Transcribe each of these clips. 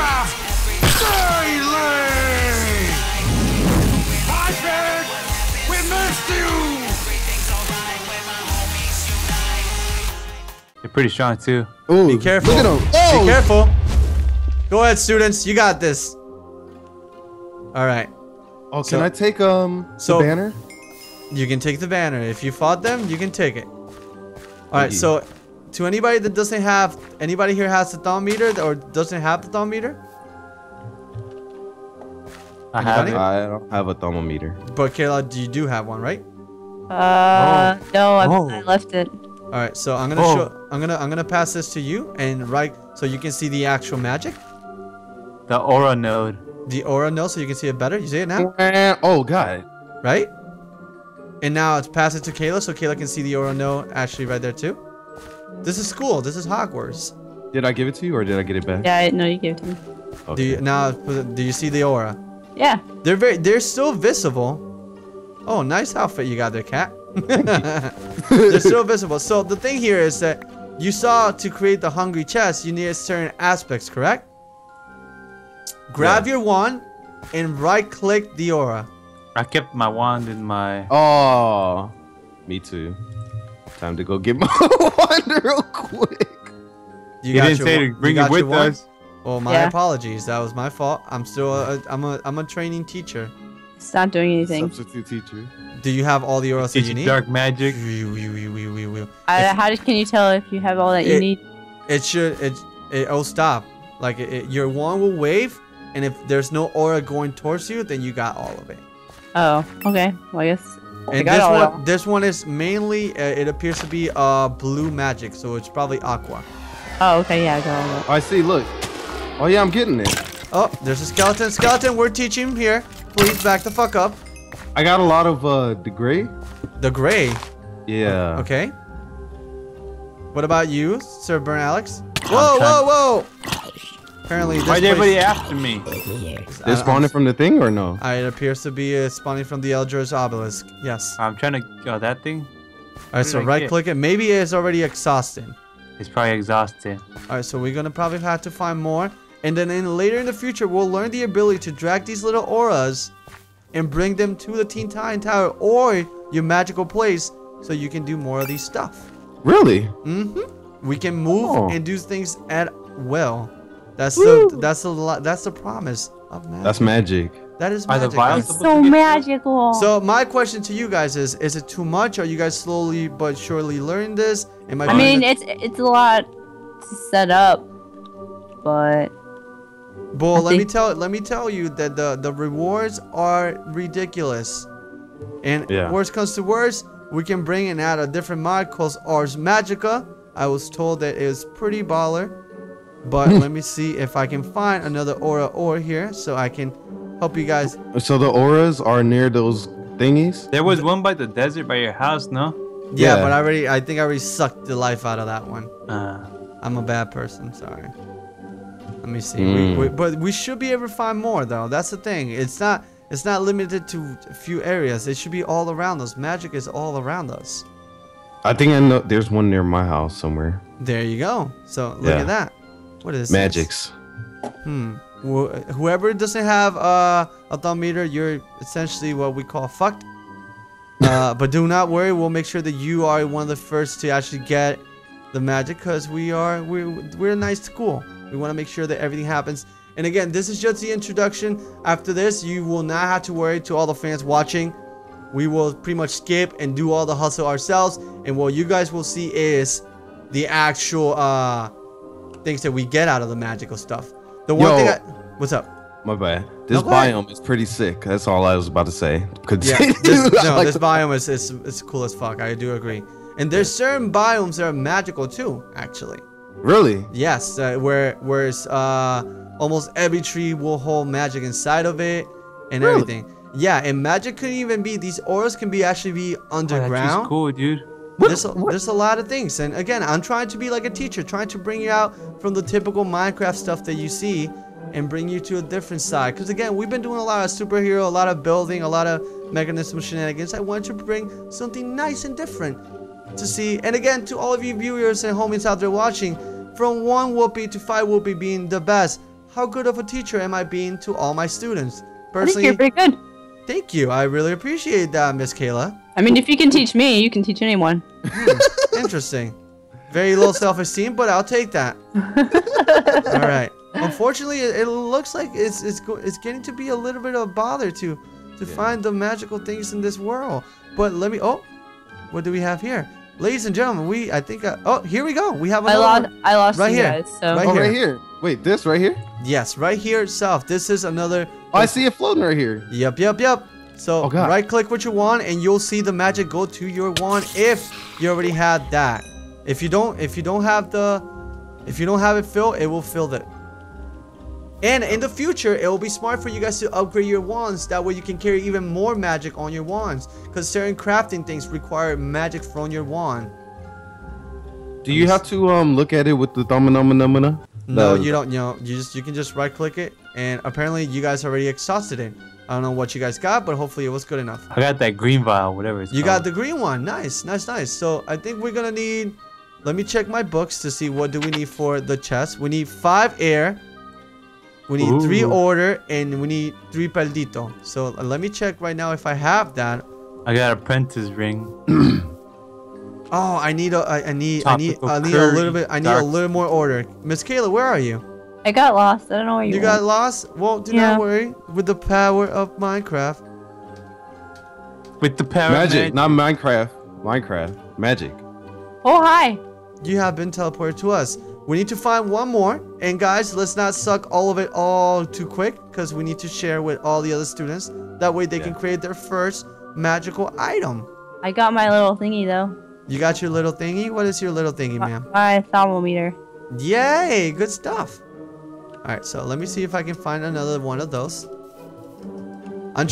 Minecraft Daily! Patrick, we missed you! You're pretty strong too. Ooh, be careful. Look at him. Oh. Be careful. Go ahead, students. You got this. All right. Okay. So, can I take the banner? You can take the banner. If you fought them, you can take it. All right. So, to anybody that doesn't have, anybody here has the Thaumeter or doesn't have the Thaumeter? I have. I don't have a thermometer. But Kayla, you do have one, right? No, I left it. All right. So I'm gonna show. I'm gonna pass this to you and right, so you can see the actual magic. The aura node. The aura node, so you can see it better. You see it now? Oh god. Right. And now it's pass it to Kayla, so Kayla can see the aura node actually right there too. This is school. This is Hogwarts. Did I give it to you, or did I get it back? Yeah, no, you gave it to me. Okay. Do you see the aura? Yeah. They're still visible. Oh, nice outfit you got there, Cat. They're still visible. So the thing here is that you saw to create the hungry chest, you needed certain aspects, correct? Grab your wand and right-click the aura. I kept my wand in my. Oh, me too. Time to go get my wand real quick. You didn't say to bring it with us. Well, my apologies. That was my fault. I'm still I'm a training teacher. It's not doing anything. Substitute teacher. Do you have all the auras you need? Dark magic. How can you tell if you have all that you need? It should. It'll stop. Like your wand will wave, and if there's no aura going towards you, then you got all of it. Oh. Okay. Well, I guess. And this one is mainly. It appears to be blue magic, so it's probably aqua. Oh. Okay. Yeah. I see. Look. Oh yeah, I'm getting it. Oh, there's a skeleton. Skeleton, we're teaching here. Please back the fuck up. I got a lot of the gray. The gray? Yeah. Okay. What about you, Sir BurnaleX? Whoa, whoa, whoa! Apparently this Why is everybody after me? They're spawning from the thing or no? It appears to be spawning from the Eldritch Obelisk. Yes. I'm trying to... Oh, that thing? Alright, so right click it. Maybe it's already exhausted. It's probably exhausted. Alright, so we're gonna probably have to find more. And then later in the future, we'll learn the ability to drag these little auras and bring them to the Teen Titan Tower or your magical place so you can do more of these stuff. Really? Mm-hmm. We can move and do things at will. That's the promise of magic. That's magic. That is magic. That's so magical. So my question to you guys is it too much? Are you guys slowly but surely learning this? I mean, it's a lot to set up, but... Bull, let me tell you that the rewards are ridiculous, and worst comes to worst, we can bring and add a different mod called Ars Magica. I was told that it was pretty baller, but let me see if I can find another aura here so I can help you guys. So the auras are near those thingies. There was one by the desert by your house, no? Yeah, but I think I already sucked the life out of that one. I'm a bad person. Sorry. Let me see. But we should be able to find more, though. That's the thing. It's not limited to a few areas. It should be all around us. Magic is all around us. I think I know. There's one near my house somewhere. There you go. So look at that. What is this? Magics. Whoever doesn't have a Thaumeter, you're essentially what we call fucked. But do not worry. We'll make sure that you are one of the first to actually get the magic, because we're a nice school. We want to make sure that everything happens. And again, this is just the introduction. After this, you will not have to worry. To all the fans watching, we will pretty much skip and do all the hustle ourselves. And what you guys will see is the actual things that we get out of the magical stuff. The one thing what's up? My bad. This biome is pretty sick. That's all I was about to say. Yeah, this biome is cool as fuck. I do agree. And there's certain biomes that are magical too, actually. Really? Yes, where it's almost every tree will hold magic inside of it and everything. Yeah, and magic could even be, these auras can be actually be underground. That's cool, dude. There's a lot of things. And again, I'm trying to be like a teacher, trying to bring you out from the typical Minecraft stuff that you see and bring you to a different side. Because again, we've been doing a lot of superhero, a lot of building, a lot of mechanism shenanigans. I wanted to bring something nice and different to see. And again, to all of you viewers and homies out there watching, from one Whoopi to 5 Whoopi being the best, how good of a teacher am I being to all my students? Personally, I think you're pretty good. Thank you. I really appreciate that, Miss Kayla. I mean, if you can teach me, you can teach anyone. Interesting. Very low self-esteem, but I'll take that. All right. Unfortunately, it looks like it's getting to be a little bit of a bother to find the magical things in this world. But let me. Oh, what do we have here, ladies and gentlemen? Oh, here we go. We have another. I lost right you here. Guys. So. Right, oh, here. Right here. Wait, this right here? Yes, right here itself. This is another. Oh, I see it floating right here. Yep, yep, yep. So right click what you want, and you'll see the magic go to your wand if you already had that. If you don't have it filled, it will fill it. And in the future, it will be smart for you guys to upgrade your wands. That way you can carry even more magic on your wands. Because certain crafting things require magic from your wand. Do you have to look at it with the thumb-a-numba-numba-na? No, you don't. You know, you can just right click it. And apparently you guys already exhausted it. I don't know what you guys got, but hopefully it was good enough. I got that green vial, whatever it's called. You got the green one. Nice, nice, nice. So I think we're going to need... Let me check my books to see what do we need for the chest. We need 5 air. We need 3 order and we need 3 paldito. So let me check right now if I have that. I got apprentice ring. Oh, I need a little more order. Miss Kayla, where are you? I got lost. I don't know where you went. Got lost? Well, do not worry. With the power of Minecraft. With the power of magic, not Minecraft. Minecraft, magic. Oh hi. You have been teleported to us. We need to find one more, and guys, let's not suck all of it all too quick, because we need to share with all the other students. That way they can create their first magical item. I got my little thingy though. You got your little thingy? What is your little thingy, ma'am? My thermometer. Yay, good stuff. Alright, so let me see if I can find another one of those. I'm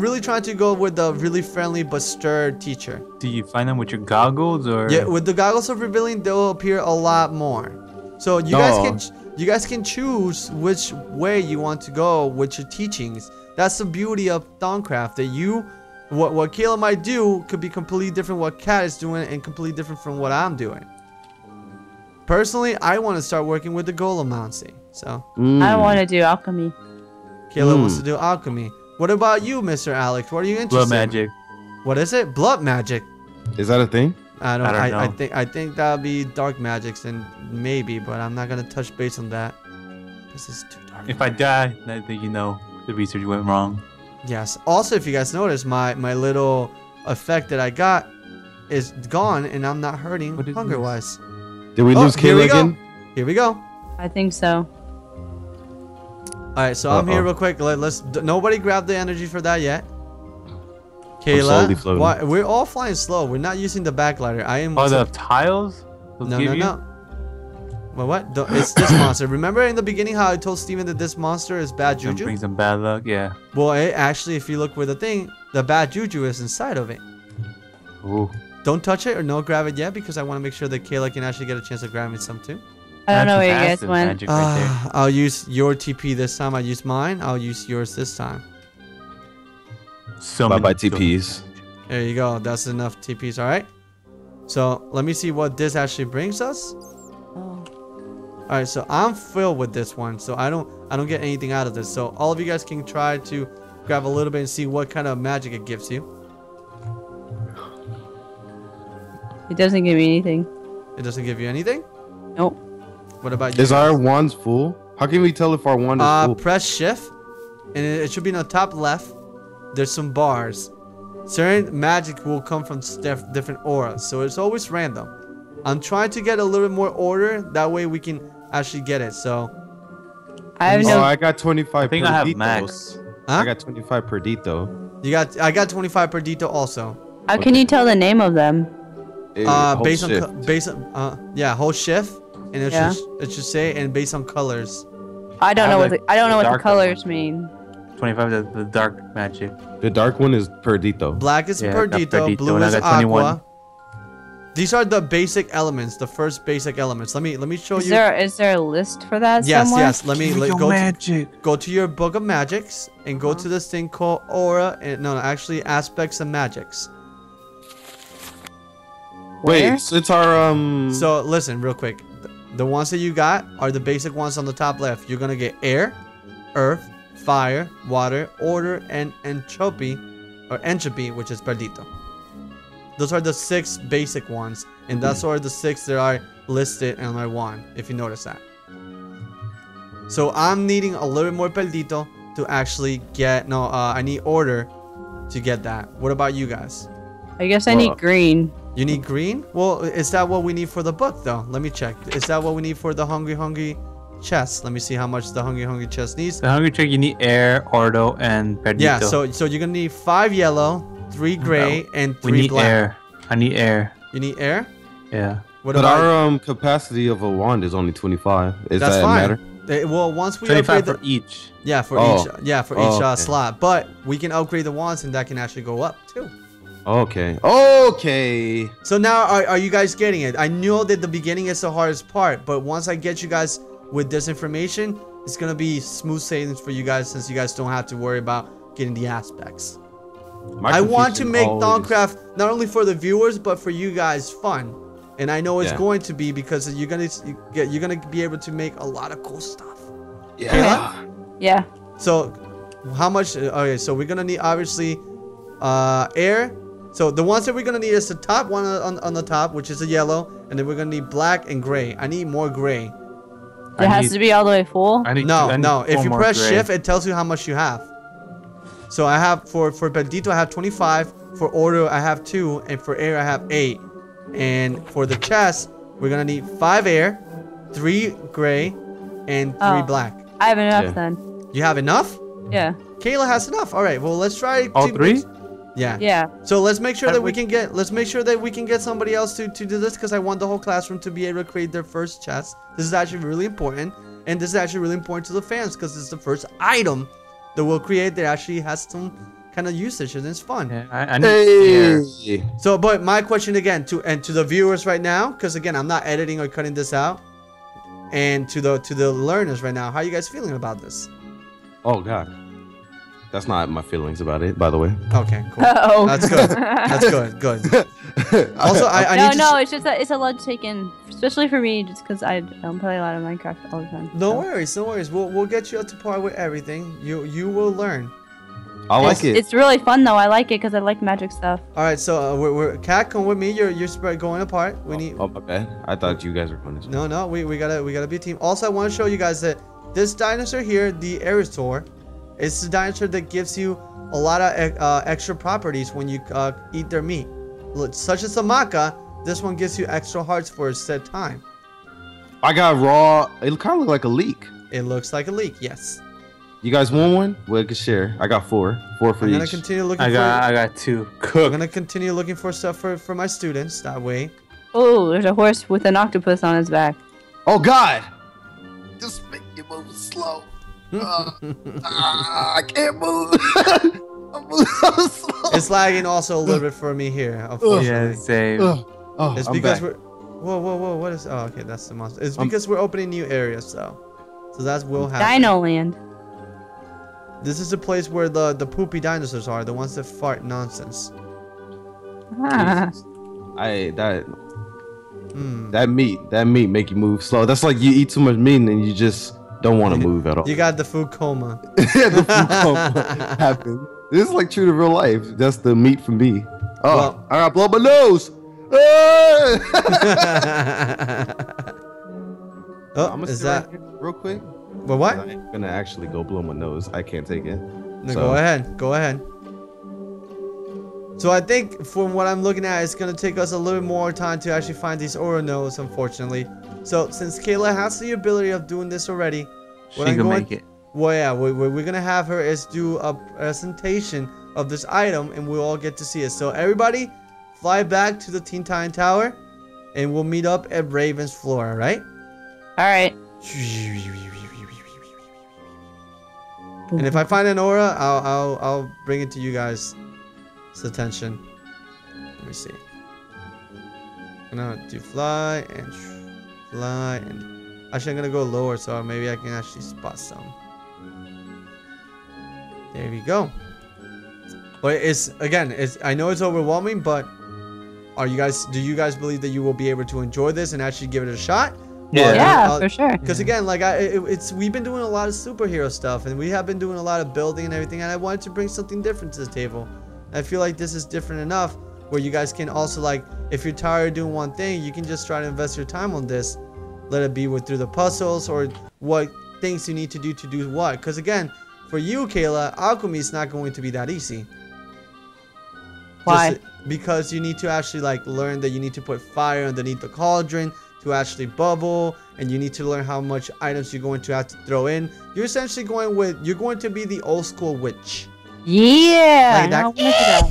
really trying to go with the really friendly but stirred teacher. Do you find them with your goggles or? Yeah, with the goggles of revealing, they'll appear a lot more. So you guys can choose which way you want to go with your teachings. That's the beauty of Thaumcraft, that what Kayla might do could be completely different what Kat is doing and completely different from what I'm doing. Personally, I want to start working with the Golemancy. So I want to do alchemy. Kayla wants to do alchemy. What about you, Mr. Alex? What are you interested in? Blood magic. What is it? Blood magic. Is that a thing? I don't know. I think that would be dark magics and maybe, but I'm not going to touch base on that. This is too dark. If I die, I think you know the research went wrong. Yes. Also, if you guys notice, my little effect that I got is gone and I'm not hurting hunger-wise. Did we lose Kayla again? Here we go. I think so. Alright, so I'm here real quick. Nobody grab the energy for that yet. Kayla, we're all flying slow. We're not using the backlighter. Are the tiles? No. Well, what? It's this monster. Remember in the beginning how I told Steven that this monster is bad juju? It brings some bad luck, yeah. Well, actually, if you look with the thing, the bad juju is inside of it. Ooh. Don't touch it or no grab it yet because I want to make sure that Kayla can actually get a chance of grabbing some too. I don't know where you guys went. I'll use your TP this time. I use mine. I'll use yours this time. So bye-bye TPs. There you go. That's enough TPs. All right. So let me see what this actually brings us. Oh. All right. So I'm filled with this one. So I don't get anything out of this. So all of you guys can try to grab a little bit and see what kind of magic it gives you. It doesn't give me anything. It doesn't give you anything? Nope. What about you? Is our wand full? How can we tell if our wand is full? Press shift, and it should be in the top left. There's some bars. Certain magic will come from different auras, so it's always random. I'm trying to get a little bit more order. That way we can actually get it. So. I got 25. I think I have max. Huh? I got 25 per dito. I got 25 per dito also. How can you tell the name of them? Hold shift. And it should say and based on colors. I don't know what the colors mean. 25 is the dark magic. The dark one is Perdito. Black is Perdito. Blue is Aqua. These are the basic elements. The first basic elements. Let me show you. Is there a list for that? Yes, somewhere? Yes. Go to your book of magics and go to this thing called aura. And actually aspects and magics. Wait, so it's our. So listen real quick. The ones that you got are the basic ones on the top left. You're gonna get air, earth, fire, water, order, and entropy, which is Perdito. Those are the 6 basic ones, and that's are the 6 that are listed in my wand, if you notice that. So I'm needing a little bit more Perdito to actually get, I need order to get that. What about you guys? I guess I need green. You need green? Well, is that what we need for the book, though? Let me check. Is that what we need for the Hungry Hungry chest? Let me see how much the Hungry Hungry chest needs. The Hungry Chest, you need air, Ordo, and Perdito. Yeah, so you're going to need 5 yellow, 3 gray, and 3 black. Air. I need air. You need air? Yeah. What but our capacity of a wand is only 25. Is that fine. Matter? Well, once we upgrade for each. Yeah, for each slot. But we can upgrade the wands, and that can actually go up, too. Okay. Okay. So now, are you guys getting it? I know that the beginning is the hardest part, but once I get you guys with this information, it's going to be smooth savings for you guys since you guys don't have to worry about getting the aspects. I want to make Thaumcraft not only for the viewers, but for you guys fun. And I know it's going to be because you're going to be able to make a lot of cool stuff. Yeah. Yeah. So how much? Okay, so we're going to need, obviously, air. So the ones that we're gonna need is the top one on the top, which is the yellow, and then we're gonna need black and gray. I need more gray. It has to be all the way full. No. If you press shift, it tells you how much you have. So I have for Perdito, I have 25. For Order, I have 2, and for air, I have 8. And for the chest, we're gonna need 5 air, 3 gray, and 3 black. I have enough then. You have enough? Yeah. Kayla has enough. All right. Well, let's try all 3. Yeah. Yeah. So let's make sure that we can get somebody else to do this, because I want the whole classroom to be able to create their first chest. This is actually really important, and this is actually really important to the fans because it's the first item that we'll create that actually has some kind of usage and it's fun. Yeah, I need air. So, but my question again to the viewers right now, because again I'm not editing or cutting this out, and to the learners right now, how are you guys feeling about this? Oh God. That's not my feelings about it, by the way. Okay, cool. Uh-oh. That's good. That's good. Good. Also, I need to it's just that it's a lot to take in, especially for me, just because I don't play a lot of Minecraft all the time. No worries, no worries. We'll get you up to par with everything. You will learn. I like it. It's really fun though. I like it because I like magic stuff. All right, so Kat, come with me. You're spread going apart. We need. Oh, my bad. I thought you guys were going to. No, no, we gotta be a team. Also, I want to show you guys that this dinosaur here, the Aerithor. It's the dinosaur that gives you a lot of extra properties when you eat their meat. Look, such as the maca, this one gives you extra hearts for a set time. I got raw. It kind of looks like a leek. It looks like a leek, yes. You guys want one? We can share. I got 4 for each. I'm gonna continue looking I got 2. Cook. I'm gonna continue looking for stuff for my students that way. Oh, there's a horse with an octopus on his back. Oh God! Just make it move slow. I can't move. I'm slow. It's lagging also a little bit for me here. Yeah, same. It's because we're. Whoa, whoa, whoa! What is? Oh, okay, that's the monster. It's because we're opening new areas, though. So that will happen. Dino Land. This is the place where the poopy dinosaurs are, the ones that fart nonsense. Ah. That meat make you move slow. That's like you eat too much meat and you just. Don't want to move at all. You got the food coma. Yeah, the food coma happened. This is like true to real life. That's the meat for me. Oh, well, I gotta blow my nose. I'm gonna sit right here real quick. But what? I'm gonna actually go blow my nose. I can't take it. No, so. Go ahead. Go ahead. So I think from what I'm looking at, it's gonna take us a little more time to actually find these Oro nodes, unfortunately. So since Kayla has the ability of doing this already, we're gonna have her is do a presentation of this item, and we'll all get to see it. So everybody, fly back to the Teen Titan Tower, and we'll meet up at Raven's floor. All right? All right. And if I find an aura, I'll bring it to you guys' attention. Let me see. I'm gonna do fly and. Actually, I'm gonna go lower so maybe I can actually spot some. There we go. But again, I know it's overwhelming, but do you guys believe that you will be able to enjoy this and actually give it a shot? Yeah, for sure. Because again, like we've been doing a lot of superhero stuff, and we have been doing a lot of building and everything. And I wanted to bring something different to the table. I feel like this is different enough where you guys can also, like, if you're tired of doing one thing, you can just try to invest your time on this. Let it be with through the puzzles or what things you need to do what. Because again, for you, Kayla, alchemy is not going to be that easy. Why? Just because you need to actually like learn that you need to put fire underneath the cauldron to actually bubble, and you need to learn how much items you're going to have to throw in. You're essentially going with, you're going to be the old school witch. Yeah. Like that.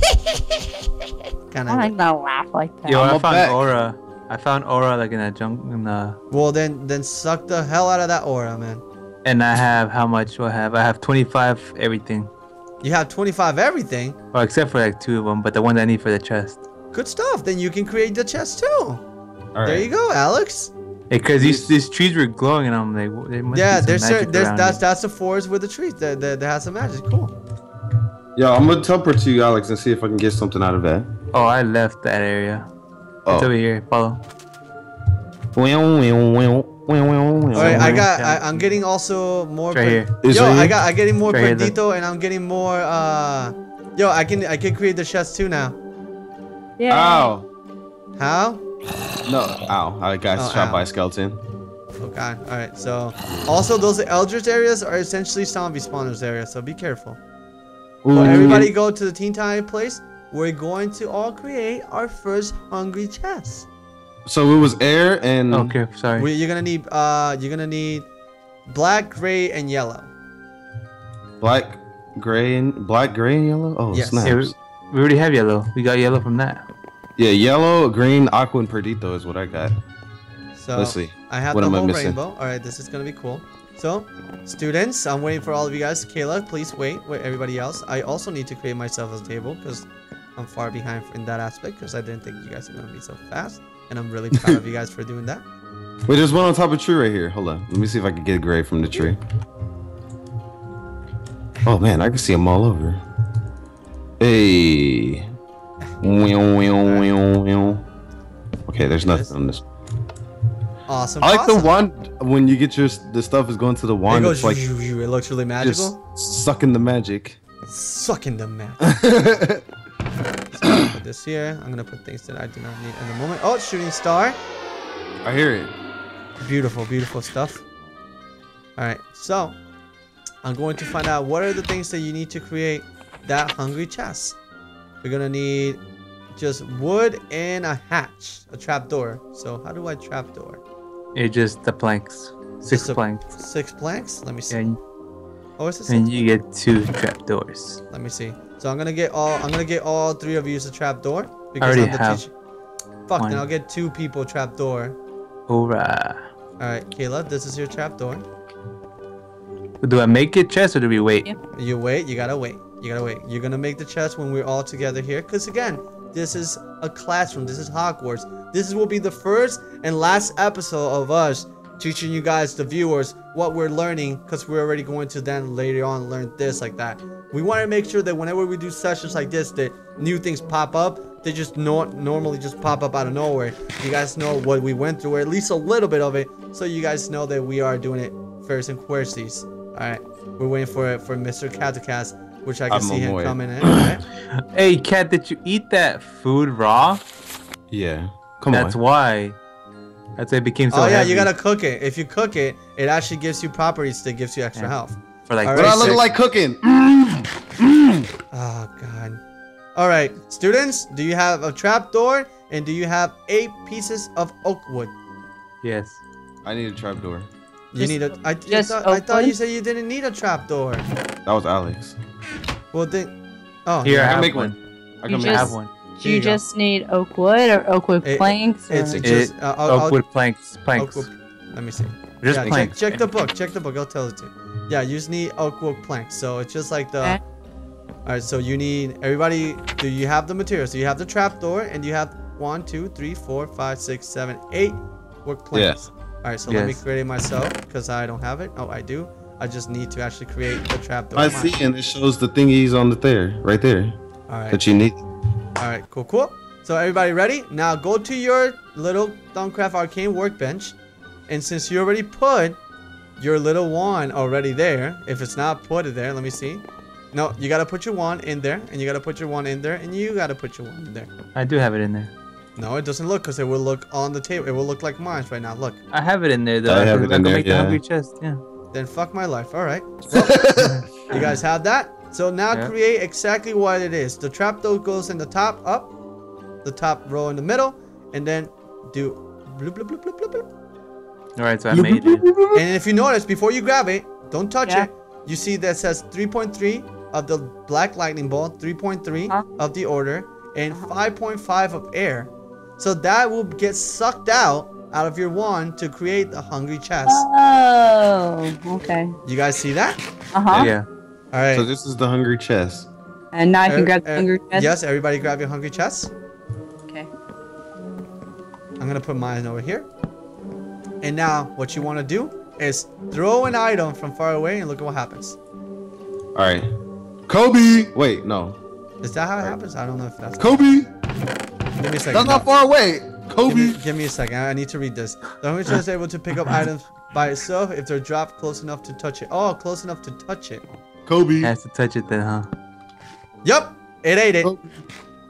Kind of. I don't laugh like that. Yo, I found Aura. I found Aura like in that jungle. Well, then suck the hell out of that Aura, man. And I have how much? What have I? Have 25 everything. You have 25 everything. Well, except for like 2 of them, but the one that I need for the chest. Good stuff. Then you can create the chest too. All right. There you go, Alex. Because these trees were glowing, and I'm like, there must be some magic around it. That's the forest with the trees that has some magic. Cool. Yeah, I'm gonna teleport to you, Alex, and see if I can get something out of that. Oh, I left that area. Oh. It's over here. Follow. Alright, I'm getting also more. Right here. I'm getting more Perdito, and I'm getting more. I can create the chest too now. Yeah. Ow. How? No. Ow! I got shot by a skeleton. Oh god. All right. So also those Eldritch areas are essentially zombie spawners areas. So be careful. Well, everybody go to the Teen Titan place. We're going to all create our first hungry chest. So it was air and okay. Sorry. You're gonna need black, gray, and yellow. Black, gray, and yellow. Oh yes. Snaps. Yeah, we already have yellow. We got yellow from that. Yeah, yellow, green, aqua, and Perdito is what I got. So let's see. I have the whole rainbow. All right, this is gonna be cool. So, students, I'm waiting for all of you guys. Kayla, please wait. Wait, everybody else. I also need to create myself a table because I'm far behind in that aspect because I didn't think you guys are gonna be so fast, and I'm really proud of you guys for doing that. Wait, there's one on top of the tree right here. Hold on. Let me see if I can get a gray from the tree. Oh man, I can see them all over. Hey. Okay, there's nothing on this. Awesome. I like the wand. When you get the stuff is going to the wand. It goes, it's like it looks really magical. Just sucking the magic. Sucking the magic. So I'm gonna put this here. I'm gonna put things that I do not need at the moment. Oh, shooting star. I hear it. Beautiful, beautiful stuff. All right, so I'm going to find out what are the things that you need to create that hungry chest. We're gonna need just wood and a hatch, a trapdoor. So how do I trapdoor? It's just the planks. 6 planks. 6 planks? Let me see. And, you get 2 trapdoors. Let me see. So I'm gonna get all 3 of you as a trapdoor. Because I already have. Fuck, then I'll get 2 people trapdoor. Hoorah. Alright, Kayla, this is your trapdoor. Do I make it chest or do we wait? Yeah. You wait, you gotta wait. You gotta wait. You're gonna make the chest when we're all together here. Because again, this is a classroom. This is Hogwarts. This will be the first and last episode of us teaching you guys, the viewers, what we're learning. Because we're already going to then later on learn this like that. We want to make sure that whenever we do sessions like this, that new things pop up. They just normally just pop up out of nowhere. You guys know what we went through, or at least a little bit of it. So you guys know that we are doing it first and quercies. Alright. We're waiting for Mr. Katukaz. Which I can see him coming in. Right? Hey, Cat, did you eat that food raw? Yeah. That's why. That's why it became so heavy. You gotta cook it. If you cook it, it actually gives you properties that gives you extra health. For like what I look like cooking. Oh, God. All right, students, do you have a trapdoor? And do you have 8 pieces of oak wood? Yes. I need a trapdoor. You need a... I thought you said you didn't need a trapdoor. That was Alex. Well then, here I can make one. I can have one. Do you just need oak wood or oak wood planks? It's just oak wood planks. Let me see. Just planks. Check the book. Check the book. I'll tell it to you. Yeah, you just need oak wood planks. So it's just like the. All right. So you need everybody. Do you have the materials? So you have the trapdoor, and you have 1, 2, 3, 4, 5, 6, 7, 8 wood planks. Yeah. All right. So let me create it myself because I don't have it. Oh, I do. I just need to actually create the trapdoor. I see, and it shows the thingies on the right there. All right. That you need. All right, cool, cool. So everybody ready? Now go to your little Thaumcraft Arcane workbench, And since you already put your little wand already there, if it's not put it there, let me see. No, you gotta put your wand in there, and you gotta put your wand in there, and you gotta put your wand in there. I do have it in there. No, it doesn't look, because it will look on the table. It will look like mine right now. Look. I have it in there, though. I have it in there, yeah. The hungry chest, yeah. Then fuck my life. All right. Well, you guys have that? So now create exactly what it is. The trapdoor goes in the top up, the top row in the middle, and then do bloop, bloop, bloop, bloop, bloop, bloop. All right, so I made it. And if you notice, before you grab it, don't touch it. You see that says 3.3. of the black lightning bolt, 3.3 of the order, and 5.5 of air. So that will get sucked out of your wand to create the hungry chest. Oh, okay. You guys see that? Uh-huh. Yeah. All right. So this is the hungry chest. And now I can grab the hungry chest? Yes, everybody grab your hungry chest. Okay. I'm going to put mine over here. And now what you want to do is throw an item from far away and look at what happens. All right. Kobe! Wait, no. Is that how it happens? I don't know if that's... Kobe! Give me a second. That's not far away! Kobe! Give me a second. I need to read this. The hungry chest is able to pick up items by itself if they're dropped close enough to touch it. Oh, close enough to touch it. Kobe! Has to touch it then, huh? Yup! It ate it. Kobe.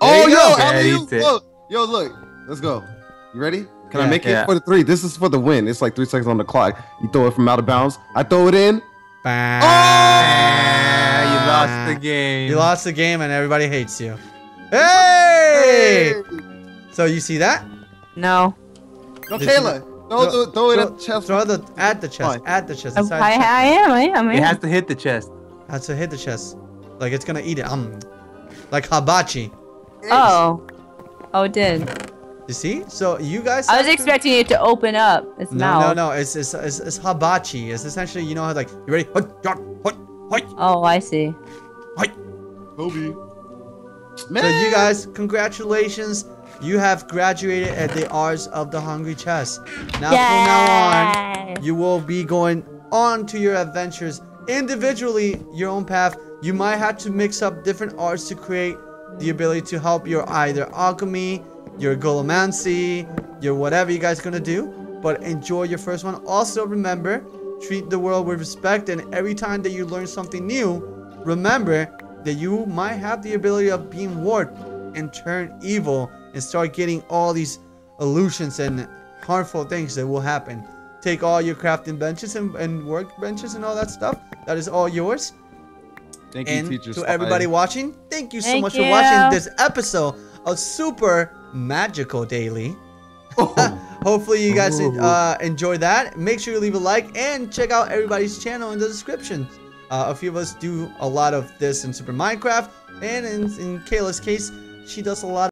Oh, yo! Yo, look. Let's go. You ready? Can I make it for the three? This is for the win. It's like 3 seconds on the clock. You throw it from out of bounds. I throw it in. Bang. Oh! Lost the game. You lost the game and everybody hates you. Hey! So you see that? No. No, Kayla. Throw it at the chest. Throw it at the chest. At the chest. I am. It has to hit the chest. It has to hit the chest. Like it's gonna eat it. Like hibachi. Oh. Oh, it did. You see? So you guys. I was expecting it to open up its mouth. No, no, it's hibachi. It's essentially, you know, how like you ready? Oh, I see. Kobe. Man. So you guys, congratulations. You have graduated at the Arts of the Hungry Chest. Now from now on, you will be going on to your adventures individually, your own path. You might have to mix up different arts to create the ability to help your either alchemy, your golemancy, your whatever you guys gonna do. But enjoy your first one. Also remember, treat the world with respect, and every time that you learn something new, remember that you might have the ability of being warped and turn evil and start getting all these illusions and harmful things that will happen. Take all your crafting benches and workbenches and all that stuff. That is all yours. Thank you, teachers. To everybody watching, thank you so much for watching this episode of Super Magical Daily. Hopefully you guys enjoy that. Make sure you leave a like and check out everybody's channel in the description. A few of us do a lot of this in Super Minecraft, and in Kayla's case, she does a lot